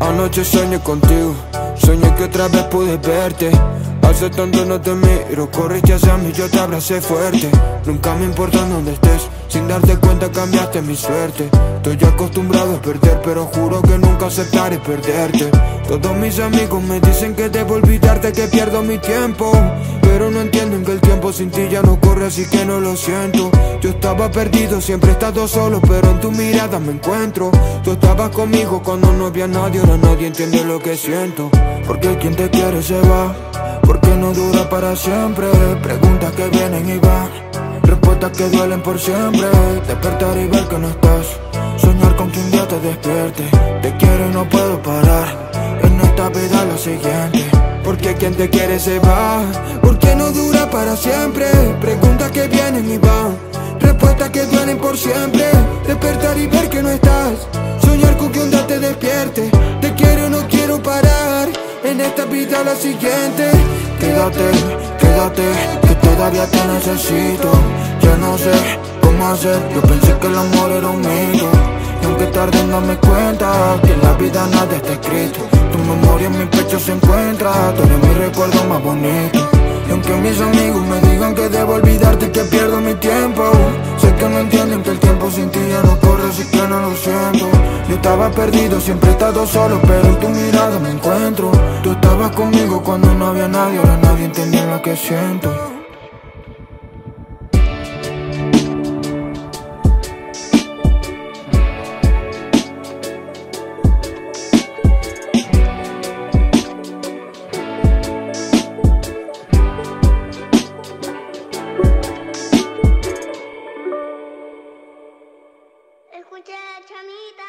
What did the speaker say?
Anoche soñé contigo, soñé que otra vez pude verte. Hace tanto no te miro, corriste hacia mí, yo te abracé fuerte. Nunca me importa en dónde estés, sin darte cuenta cambiaste mi suerte. Estoy acostumbrado a perder, pero juro que nunca aceptaré perderte. Todos mis amigos me dicen que debo olvidarte, que pierdo mi tiempo, pero no entienden que el tiempo sin ti ya no corre, así que no lo siento. Yo estaba perdido, siempre he estado solo, pero en tu mirada me encuentro. Tú estabas conmigo cuando no había nadie, ahora nadie entiende lo que siento. Porque quien te quiere se va, porque no dura para siempre. Preguntas que vienen y van, respuestas que duelen por siempre. Despertar y ver que no estás, soñar con que un día te despierte. Te quiero y no puedo parar, en esta vida la siguiente. Porque quien te quiere se va, porque no dura para siempre. Preguntas que vienen y van, respuestas que duelen por siempre. Despertar y ver que no estás, soñar con que un día te despierte. Te quiero y no quiero parar, en esta vida la siguiente. Quédate, quédate, que todavía te necesito. Ya no sé cómo hacer, yo pensé que el amor era un mito. Y aunque tarde en darme cuenta que en la vida nada está escrito, tu memoria en mi pecho se encuentra, tú eres mi recuerdo más bonito. Y aunque mis amigos me digan que debo olvidarte, que pierdo mi tiempo, sé que no entienden que el tiempo sin ti ya no corre, así que no lo siento. Yo estaba perdido, siempre he estado solo, pero en tu mirada me encuentro. Tú estabas conmigo cuando no había nadie, ahora nadie entiende lo que siento. Escucha, chamita.